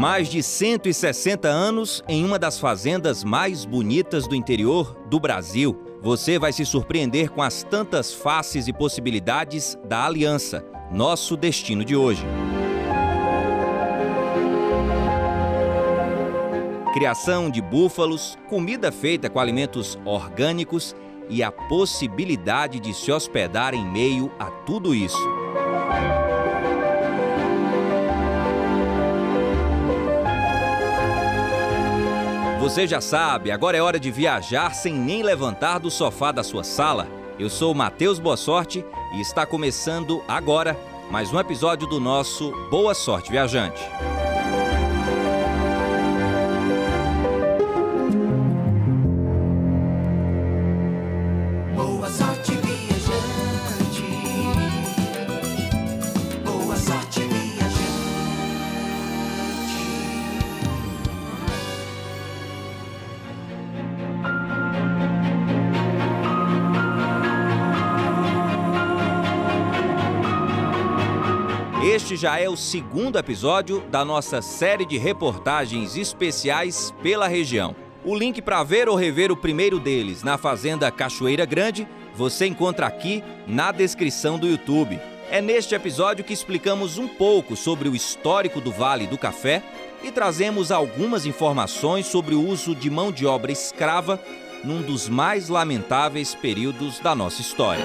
Mais de 160 anos em uma das fazendas mais bonitas do interior do Brasil. Você vai se surpreender com as tantas faces e possibilidades da Aliança, nosso destino de hoje. Criação de búfalos, comida feita com alimentos orgânicos e a possibilidade de se hospedar em meio a tudo isso. Você já sabe, agora é hora de viajar sem nem levantar do sofá da sua sala. Eu sou o Matheus Boa Sorte e está começando agora mais um episódio do nosso Boa Sorte Viajante. Este já é o segundo episódio da nossa série de reportagens especiais pela região. O link para ver ou rever o primeiro deles na Fazenda Cachoeira Grande, você encontra aqui na descrição do YouTube. É neste episódio que explicamos um pouco sobre o histórico do Vale do Café e trazemos algumas informações sobre o uso de mão de obra escrava num dos mais lamentáveis períodos da nossa história.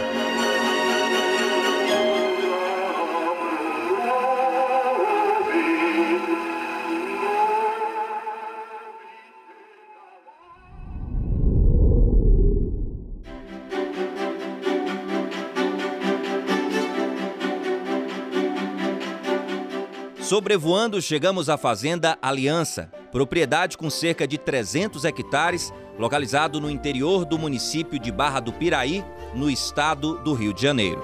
Sobrevoando, chegamos à Fazenda Aliança, propriedade com cerca de 300 hectares, localizado no interior do município de Barra do Piraí, no estado do Rio de Janeiro.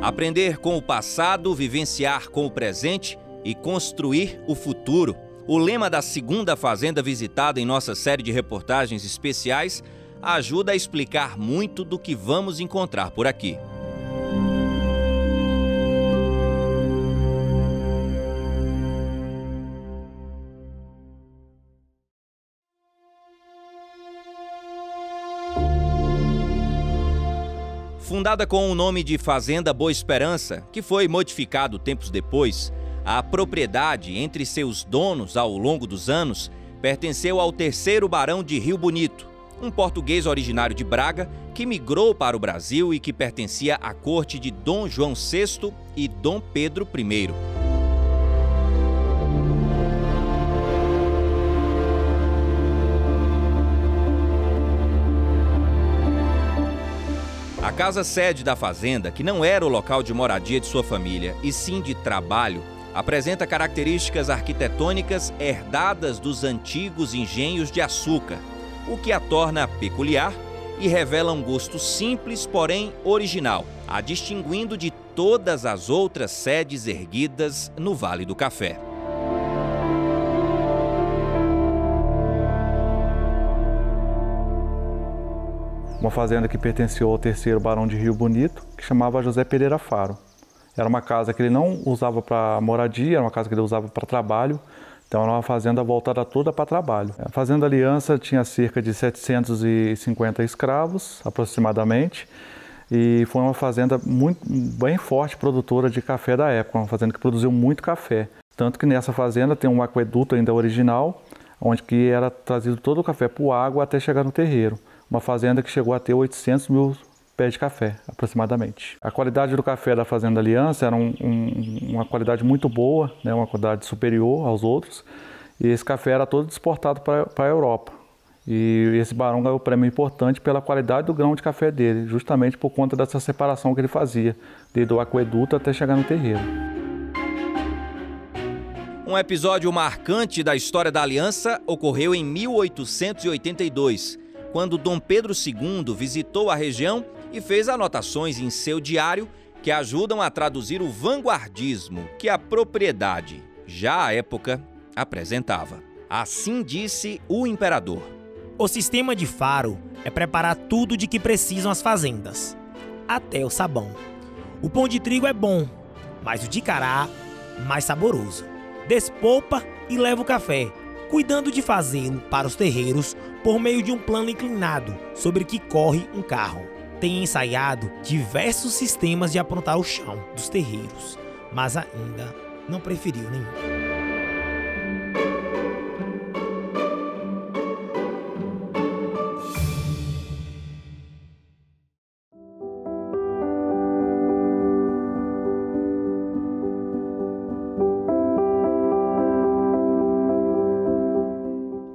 Aprender com o passado, vivenciar com o presente e construir o futuro. O lema da segunda fazenda visitada em nossa série de reportagens especiais ajuda a explicar muito do que vamos encontrar por aqui. Fundada com o nome de Fazenda Boa Esperança, que foi modificado tempos depois, a propriedade entre seus donos ao longo dos anos pertenceu ao terceiro barão de Rio Bonito, um português originário de Braga que migrou para o Brasil e que pertencia à corte de Dom João VI e Dom Pedro I. A casa-sede da fazenda, que não era o local de moradia de sua família, e sim de trabalho, apresenta características arquitetônicas herdadas dos antigos engenhos de açúcar, o que a torna peculiar e revela um gosto simples, porém original, a distinguindo de todas as outras sedes erguidas no Vale do Café. Uma fazenda que pertenceu ao terceiro barão de Rio Bonito, que chamava José Pereira Faro. Era uma casa que ele não usava para moradia, era uma casa que ele usava para trabalho. Então era uma fazenda voltada toda para trabalho. A Fazenda Aliança tinha cerca de 750 escravos, aproximadamente, e foi uma fazenda muito, bem forte produtora de café da época, uma fazenda que produziu muito café. Tanto que nessa fazenda tem um aqueduto ainda original, onde que era trazido todo o café por água até chegar no terreiro. Uma fazenda que chegou a ter 800 mil pés de café, aproximadamente. A qualidade do café da Fazenda Aliança era uma qualidade muito boa, né, uma qualidade superior aos outros, e esse café era todo exportado para a Europa. E esse barão ganhou um prêmio importante pela qualidade do grão de café dele, justamente por conta dessa separação que ele fazia, desde o aqueduto até chegar no terreiro. Um episódio marcante da história da Aliança ocorreu em 1882, quando Dom Pedro II visitou a região e fez anotações em seu diário que ajudam a traduzir o vanguardismo que a propriedade, já à época, apresentava. Assim disse o imperador: "O sistema de Faro é preparar tudo de que precisam as fazendas. até o sabão. O pão de trigo é bom, mas o de cará, mais saboroso. Despolpa e leva o café, cuidando de fazê-lo para os terreiros por meio de um plano inclinado sobre que corre um carro. Tem ensaiado diversos sistemas de aprontar o chão dos terreiros, mas ainda não preferiu nenhum.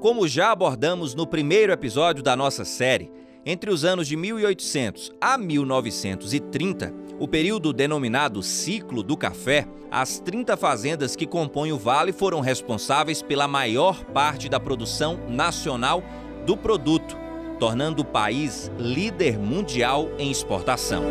Como já abordamos no primeiro episódio da nossa série, entre os anos de 1800 a 1930, o período denominado Ciclo do Café, as 30 fazendas que compõem o vale foram responsáveis pela maior parte da produção nacional do produto, tornando o país líder mundial em exportação.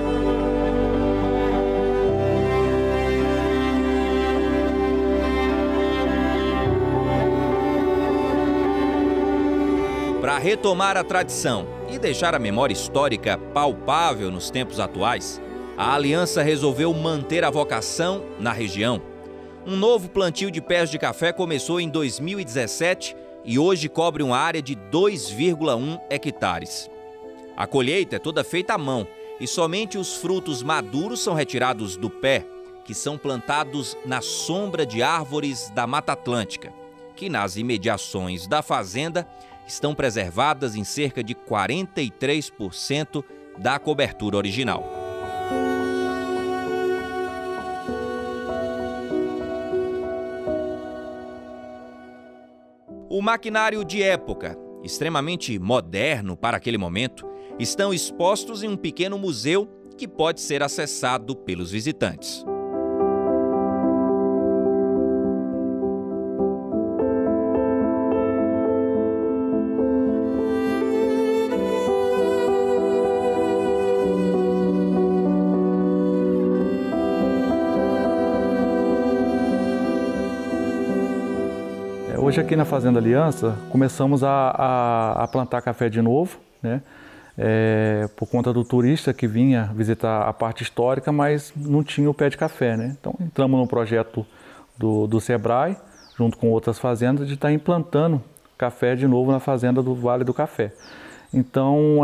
Para retomar a tradição e deixar a memória histórica palpável nos tempos atuais, a Aliança resolveu manter a vocação na região. Um novo plantio de pés de café começou em 2017 e hoje cobre uma área de 2,1 hectares. A colheita é toda feita à mão e somente os frutos maduros são retirados do pé, que são plantados na sombra de árvores da Mata Atlântica, que nas imediações da fazenda estão preservadas em cerca de 43% da cobertura original. O maquinário de época, extremamente moderno para aquele momento, estão expostos em um pequeno museu que pode ser acessado pelos visitantes. Hoje aqui na Fazenda Aliança começamos a plantar café de novo, né? Por conta do turista que vinha visitar a parte histórica, mas não tinha o pé de café, né? Então entramos no projeto do SEBRAE, junto com outras fazendas, de estar implantando café de novo na fazenda do Vale do Café. Então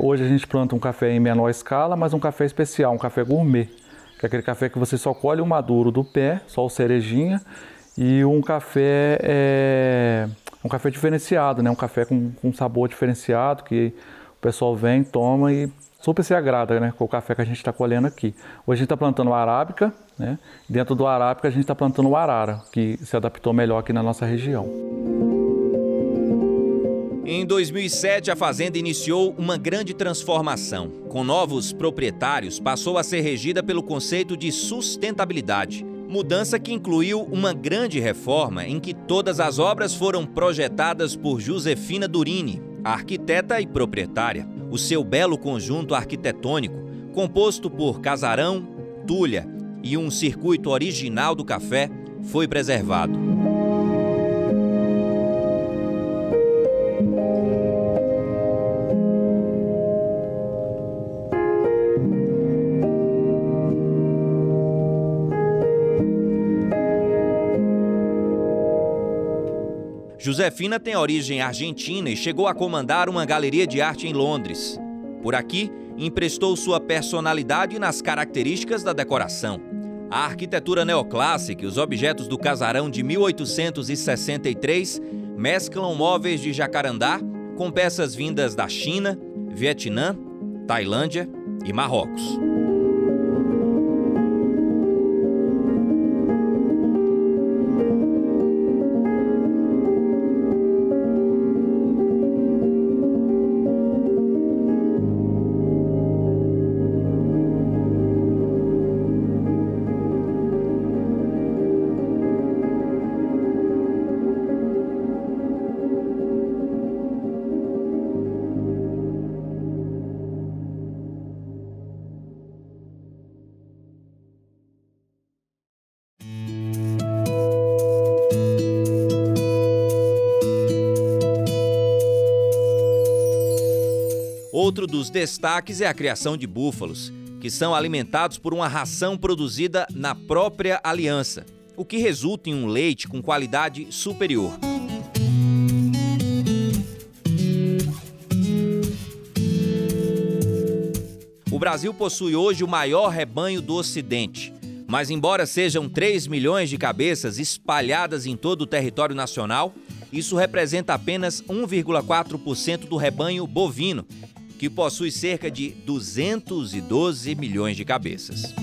hoje a gente planta um café em menor escala, mas um café especial, um café gourmet, que é aquele café que você só colhe o maduro do pé, só o cerejinha, e um café diferenciado, né? Um café com sabor diferenciado que o pessoal vem, toma e super se agrada, né? Com o café que a gente está colhendo aqui. Hoje a gente está plantando Arábica, né? Dentro do Arábica a gente está plantando o Arara, que se adaptou melhor aqui na nossa região. Em 2007, a fazenda iniciou uma grande transformação. Com novos proprietários, passou a ser regida pelo conceito de sustentabilidade. Mudança que incluiu uma grande reforma em que todas as obras foram projetadas por Josefina Durini, arquiteta e proprietária. O seu belo conjunto arquitetônico, composto por casarão, tulha e um circuito original do café, foi preservado. Josefina tem origem argentina e chegou a comandar uma galeria de arte em Londres. Por aqui, emprestou sua personalidade nas características da decoração. A arquitetura neoclássica e os objetos do casarão de 1863 mesclam móveis de jacarandá com peças vindas da China, Vietnã, Tailândia e Marrocos. Outro dos destaques é a criação de búfalos, que são alimentados por uma ração produzida na própria aliança, o que resulta em um leite com qualidade superior. O Brasil possui hoje o maior rebanho do Ocidente, mas embora sejam 3 milhões de cabeças espalhadas em todo o território nacional, isso representa apenas 1,4% do rebanho bovino, que possui cerca de 212 milhões de cabeças.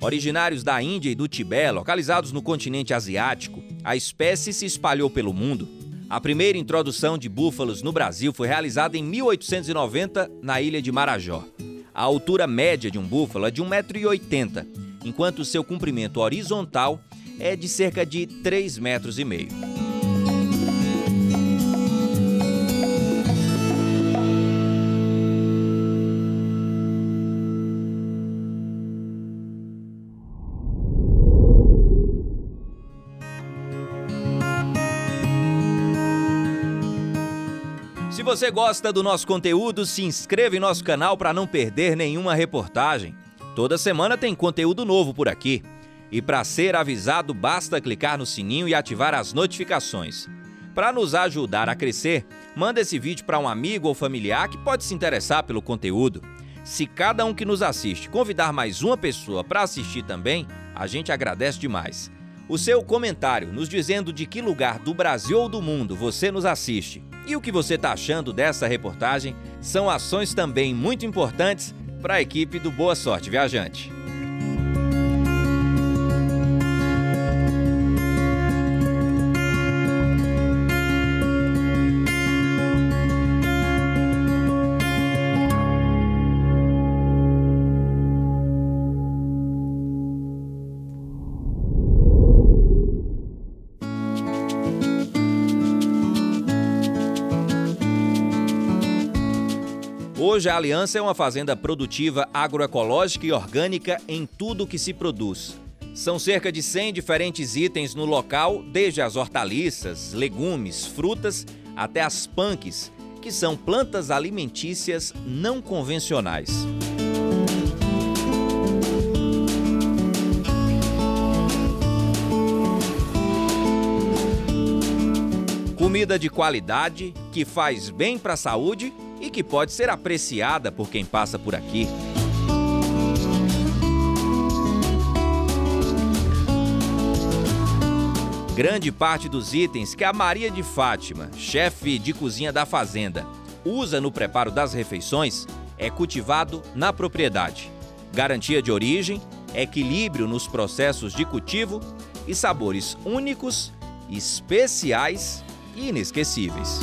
Originários da Índia e do Tibete, localizados no continente asiático, a espécie se espalhou pelo mundo. A primeira introdução de búfalos no Brasil foi realizada em 1890, na ilha de Marajó. A altura média de um búfalo é de 1,80 m, enquanto seu comprimento horizontal é de cerca de 3,5 metros. Se você gosta do nosso conteúdo, se inscreva em nosso canal para não perder nenhuma reportagem. Toda semana tem conteúdo novo por aqui. E para ser avisado, basta clicar no sininho e ativar as notificações. Para nos ajudar a crescer, manda esse vídeo para um amigo ou familiar que pode se interessar pelo conteúdo. Se cada um que nos assiste convidar mais uma pessoa para assistir também, a gente agradece demais. O seu comentário nos dizendo de que lugar do Brasil ou do mundo você nos assiste. E o que você está achando dessa reportagem são ações também muito importantes para a equipe do Boa Sorte Viajante. Hoje, a Aliança é uma fazenda produtiva agroecológica e orgânica em tudo que se produz. São cerca de 100 diferentes itens no local, desde as hortaliças, legumes, frutas, até as PANCs, que são plantas alimentícias não convencionais. Comida de qualidade, que faz bem para a saúde e que pode ser apreciada por quem passa por aqui. Grande parte dos itens que a Maria de Fátima, chefe de cozinha da fazenda, usa no preparo das refeições é cultivado na propriedade. Garantia de origem, equilíbrio nos processos de cultivo e sabores únicos, especiais e inesquecíveis.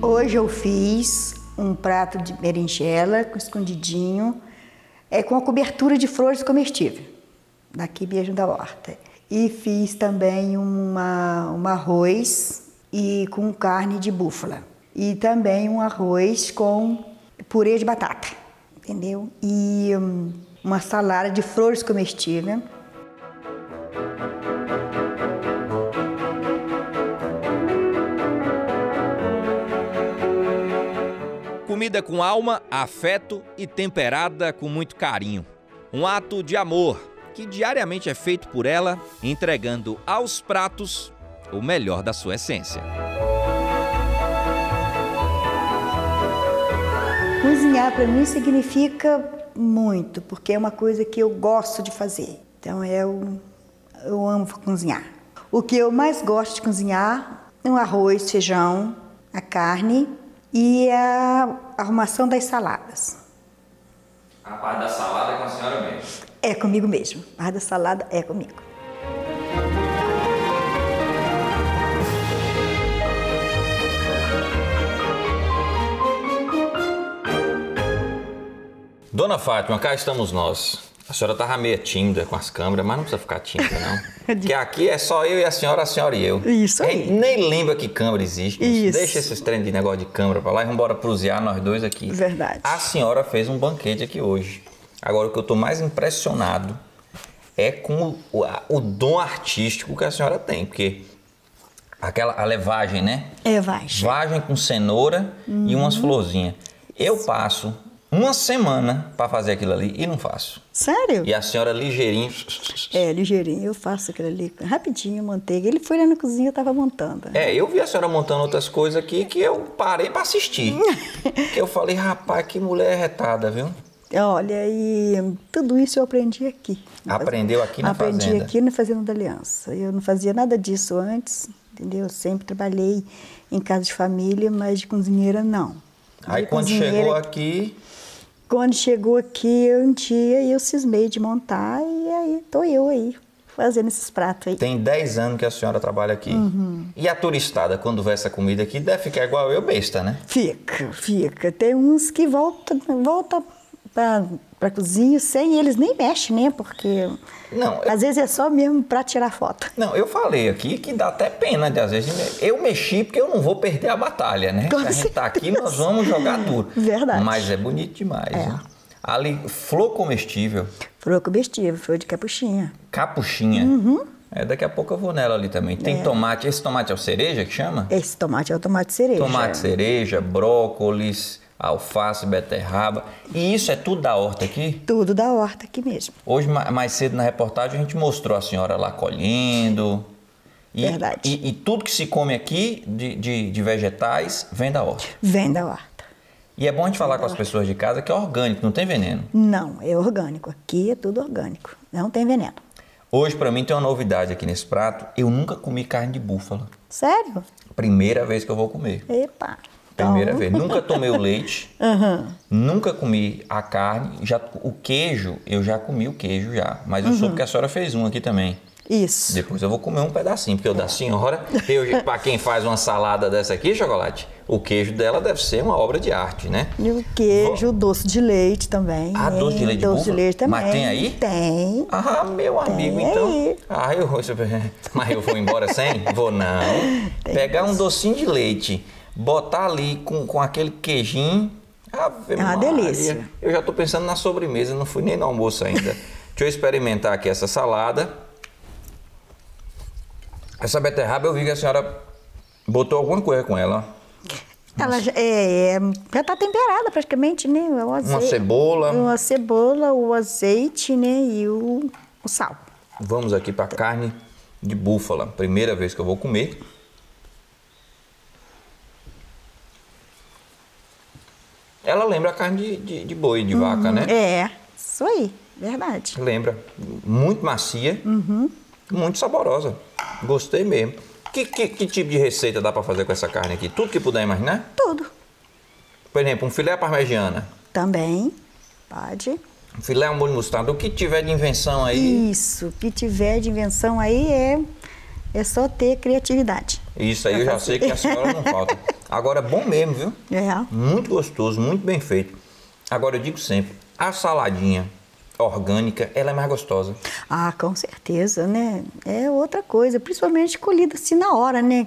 Hoje eu fiz um prato de berinjela com escondidinho, com a cobertura de flores comestíveis, daqui mesmo da horta. E fiz também um arroz e com carne de búfala. E também um arroz com purê de batata, entendeu? E uma salada de flores comestíveis. Comida com alma, afeto e temperada com muito carinho. Um ato de amor que diariamente é feito por ela, entregando aos pratos o melhor da sua essência. Cozinhar para mim significa muito, porque é uma coisa que eu gosto de fazer. Então eu amo cozinhar. O que eu mais gosto de cozinhar é o arroz, feijão, a carne e a arrumação das saladas. A parte da salada é com a senhora mesmo? É comigo mesmo. A parte da salada é comigo. Dona Fátima, cá estamos nós. A senhora estava meio tímida com as câmeras, mas não precisa ficar tímida, não. Porque aqui é só eu e a senhora e eu. Isso aí. Nem lembra que câmera existe. Isso. Deixa esses trem de negócio de câmera pra lá e vamos embora prusear nós dois aqui. Verdade. A senhora fez um banquete aqui hoje. Agora, o que eu estou mais impressionado é com o dom artístico que a senhora tem, porque a levagem, né? Levagem. Vagem com cenoura e umas florzinhas. Eu passo uma semana para fazer aquilo ali e não faço. Sério? E a senhora ligeirinho. É, ligeirinho. Eu faço aquilo ali rapidinho, manteiga. Ele foi lá na cozinha, eu estava montando. É, eu vi a senhora montando outras coisas aqui que eu parei para assistir. Eu falei, rapaz, que mulher retada, viu? Olha, e tudo isso eu aprendi aqui. Aprendeu aqui na fazenda? Aprendi aqui na Fazenda da Aliança. Eu não fazia nada disso antes, entendeu? Eu sempre trabalhei em casa de família, mas de cozinheira não. Aí quando chegou aqui... Quando chegou aqui, um dia eu cismei de montar e aí tô eu aí, fazendo esses pratos aí. Tem 10 anos que a senhora trabalha aqui. Uhum. E a turistada, quando vê essa comida aqui, deve ficar igual eu, besta, né? Fica, fica. Tem uns que voltam para cozinha sem eles nem mexem, né? Porque não, às vezes é só mesmo para tirar foto. Não, eu falei aqui que dá até pena de às vezes eu mexi porque eu não vou perder a batalha, né? Se a gente tá aqui, nós vamos jogar tudo. Verdade. Mas é bonito demais. É. Né? Ali, flor comestível. Flor comestível, flor de capuchinha. Capuchinha? Uhum. É, daqui a pouco eu vou nela ali também. Tem tomate, esse tomate é o cereja que chama? Esse tomate é o tomate cereja. Tomate cereja, brócolis... alface, beterraba. E isso é tudo da horta aqui? Tudo da horta aqui mesmo. Hoje, mais cedo na reportagem, a gente mostrou a senhora lá colhendo. Verdade. E tudo que se come aqui de vegetais vem da horta? Vem da horta. E é bom a gente falar com as pessoas de casa que é orgânico, não tem veneno? Não, é orgânico. Aqui é tudo orgânico, não tem veneno. Hoje, pra mim, tem uma novidade aqui nesse prato. Eu nunca comi carne de búfala. Sério? Primeira vez que eu vou comer. Epa! Primeira vez. Nunca tomei o leite, nunca comi a carne, o queijo, eu já comi o queijo já, mas eu soube que a senhora fez um aqui também. Isso. Depois eu vou comer um pedacinho, porque o da senhora, para quem faz uma salada dessa aqui, Chocolate, o queijo dela deve ser uma obra de arte, né? E o queijo, doce de leite também. Ah, doce de leite de búfala? Doce de leite também. Mas tem aí? Tem. Ah, meu amigo, então. Ah, eu vou embora sem? Vou não. Pegar um docinho de leite... Botar ali com aquele queijinho... Ave Maria. É uma delícia. Eu já estou pensando na sobremesa, não fui nem no almoço ainda. Deixa eu experimentar aqui essa salada. Essa beterraba, eu vi que a senhora botou alguma coisa com ela. Ela já está temperada praticamente, né? O azeite, uma cebola. Uma cebola, o azeite, né? E o sal. Vamos aqui para a carne de búfala. Primeira vez que eu vou comer... Ela lembra a carne de boi, de vaca, né? É, isso aí, verdade. Lembra. Muito macia, muito saborosa. Gostei mesmo. Que tipo de receita dá pra fazer com essa carne aqui? Tudo que puder imaginar? Tudo. Por exemplo, um filé à parmegiana? Também, pode. Um filé, um molho de mostarda, o que tiver de invenção aí... Isso, o que tiver de invenção aí é só ter criatividade. Isso aí eu já sei que a senhora não falta. Agora, bom mesmo, viu? É. Muito gostoso, muito bem feito. Agora, eu digo sempre, a saladinha orgânica, ela é mais gostosa. Ah, com certeza, né? É outra coisa, principalmente colhida assim na hora, né?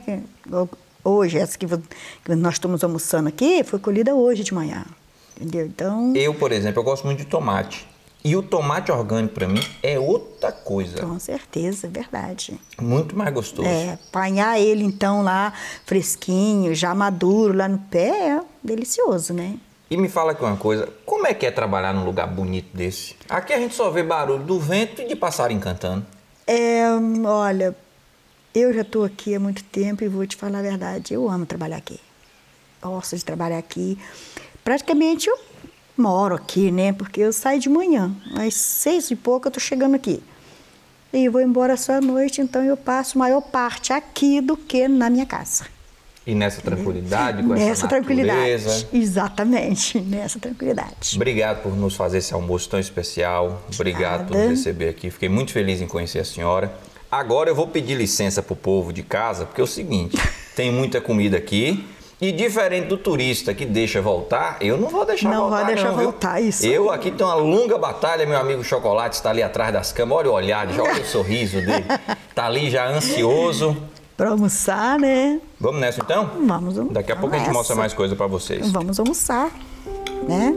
Hoje, essa que nós estamos almoçando aqui, foi colhida hoje de manhã, entendeu? Então... Eu, por exemplo, eu gosto muito de tomate. E o tomate orgânico, para mim, é outra coisa. Com certeza, verdade. Muito mais gostoso. É, apanhar ele, então, lá fresquinho, já maduro, lá no pé, é delicioso, né? E me fala aqui uma coisa, como é que é trabalhar num lugar bonito desse? Aqui a gente só vê barulho do vento e de passarinho cantando. É, olha, eu já estou aqui há muito tempo e vou te falar a verdade, eu amo trabalhar aqui. Gosto de trabalhar aqui. Praticamente, eu moro aqui, né? Porque eu saio de manhã, às 6 e pouco eu tô chegando aqui. E vou embora só à noite, então eu passo maior parte aqui do que na minha casa. E nessa tranquilidade, com essa natureza. Exatamente, nessa tranquilidade. Obrigado por nos fazer esse almoço tão especial. Obrigado por nos receber aqui. Fiquei muito feliz em conhecer a senhora. Agora eu vou pedir licença pro povo de casa, porque é o seguinte, tem muita comida aqui. E diferente do turista que deixa voltar, eu não vou deixar voltar. Não vai deixar voltar, isso. Eu aqui tenho uma longa batalha, meu amigo Chocolate está ali atrás das câmeras, olha o olhar, já olha o sorriso dele. Está ali já ansioso. Para almoçar, né? Vamos nessa então? Vamos almoçar. Daqui a pouco a gente mostra mais coisa para vocês. Vamos almoçar, né?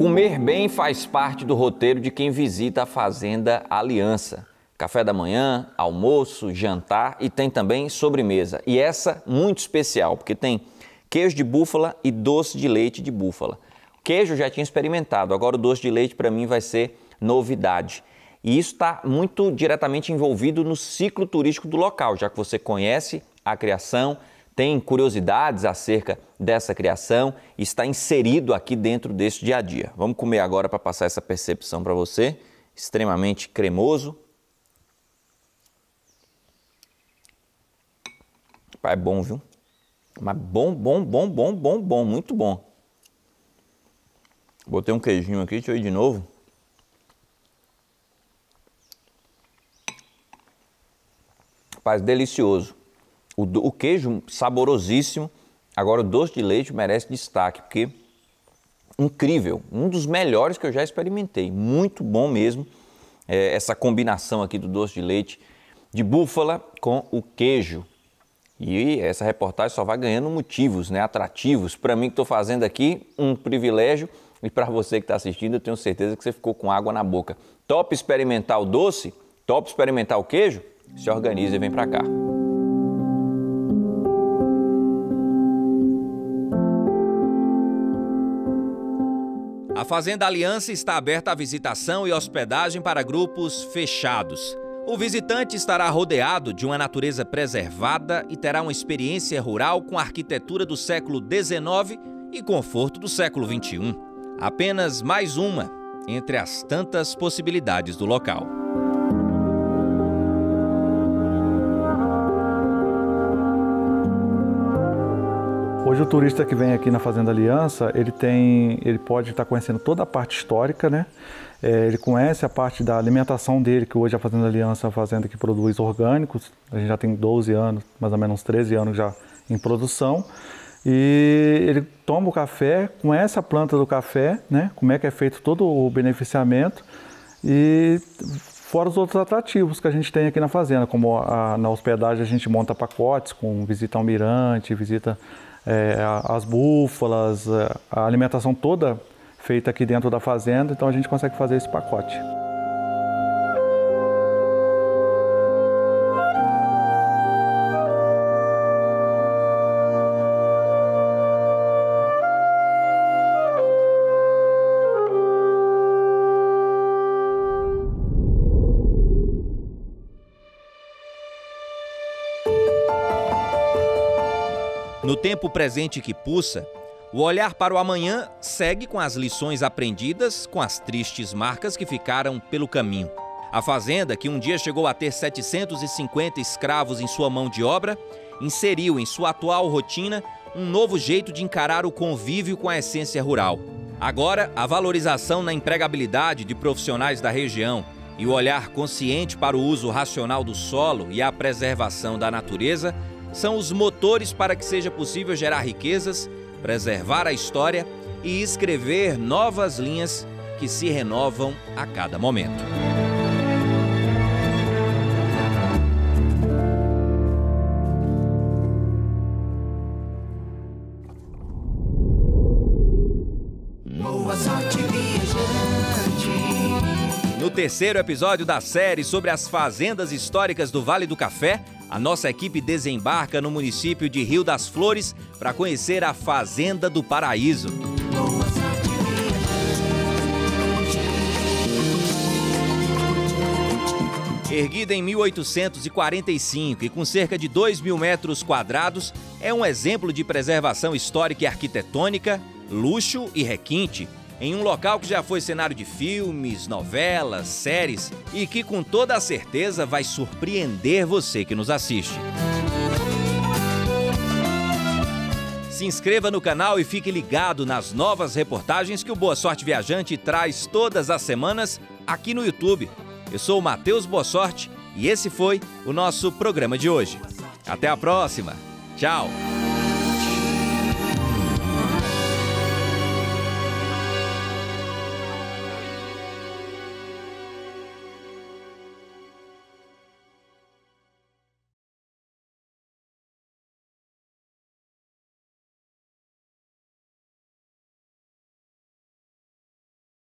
Comer bem faz parte do roteiro de quem visita a Fazenda Aliança. Café da manhã, almoço, jantar e tem também sobremesa. E essa muito especial, porque tem queijo de búfala e doce de leite de búfala. Queijo eu já tinha experimentado, agora o doce de leite para mim vai ser novidade. E isso está muito diretamente envolvido no ciclo turístico do local, já que você conhece a criação, tem curiosidades acerca dessa criação, está inserido aqui dentro desse dia a dia. Vamos comer agora para passar essa percepção para você, extremamente cremoso. É bom, viu? Mas bom, muito bom. Botei um queijinho aqui, deixa eu ir de novo. Rapaz, delicioso. O queijo saborosíssimo. Agora o doce de leite merece destaque, porque incrível. Um dos melhores que eu já experimentei. Muito bom mesmo essa combinação aqui do doce de leite de búfala com o queijo. E essa reportagem só vai ganhando motivos, né, atrativos. Para mim que estou fazendo aqui, um privilégio. E para você que está assistindo, eu tenho certeza que você ficou com água na boca. Top experimentar o doce? Top experimentar o queijo? Se organiza e vem para cá. A Fazenda Aliança está aberta à visitação e hospedagem para grupos fechados. O visitante estará rodeado de uma natureza preservada e terá uma experiência rural com a arquitetura do século XIX e conforto do século XXI. Apenas mais uma entre as tantas possibilidades do local. Hoje o turista que vem aqui na Fazenda Aliança, ele pode estar conhecendo toda a parte histórica, né? Ele conhece a parte da alimentação dele, que hoje a Fazenda Aliança é uma fazenda que produz orgânicos. A gente já tem 12 anos, mais ou menos 13 anos já em produção. E ele toma o café, conhece a planta do café, né? Como é que é feito todo o beneficiamento. E fora os outros atrativos que a gente tem aqui na fazenda, como na hospedagem a gente monta pacotes com visita ao mirante, visita as búfalas, a alimentação toda feita aqui dentro da fazenda, então a gente consegue fazer esse pacote. No tempo presente que pulsa, o olhar para o amanhã segue com as lições aprendidas, com as tristes marcas que ficaram pelo caminho. A fazenda, que um dia chegou a ter 750 escravos em sua mão de obra, inseriu em sua atual rotina um novo jeito de encarar o convívio com a essência rural. Agora, a valorização na empregabilidade de profissionais da região e o olhar consciente para o uso racional do solo e a preservação da natureza são os motores para que seja possível gerar riquezas, preservar a história e escrever novas linhas que se renovam a cada momento. Boa sorte, viajante. No terceiro episódio da série sobre as fazendas históricas do Vale do Café, a nossa equipe desembarca no município de Rio das Flores para conhecer a Fazenda do Paraíso. Erguida em 1845 e com cerca de 2.000 metros quadrados, é um exemplo de preservação histórica e arquitetônica, luxo e requinte, em um local que já foi cenário de filmes, novelas, séries e que com toda a certeza vai surpreender você que nos assiste. Se inscreva no canal e fique ligado nas novas reportagens que o Boa Sorte Viajante traz todas as semanas aqui no YouTube. Eu sou o Matheus Boa Sorte e esse foi o nosso programa de hoje. Até a próxima. Tchau.